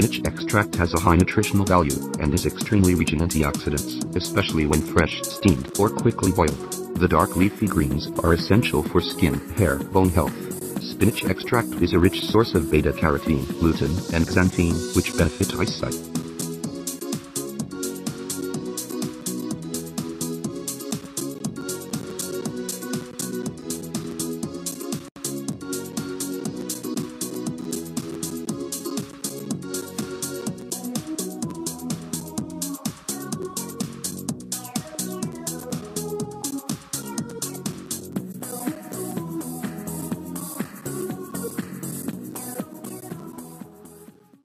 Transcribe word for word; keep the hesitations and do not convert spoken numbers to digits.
Spinach extract has a high nutritional value and is extremely rich in antioxidants, especially when fresh steamed or quickly boiled. The dark leafy greens are essential for skin, hair, bone health. Spinach extract is a rich source of beta-carotene, lutein, and xanthine, which benefit eyesight.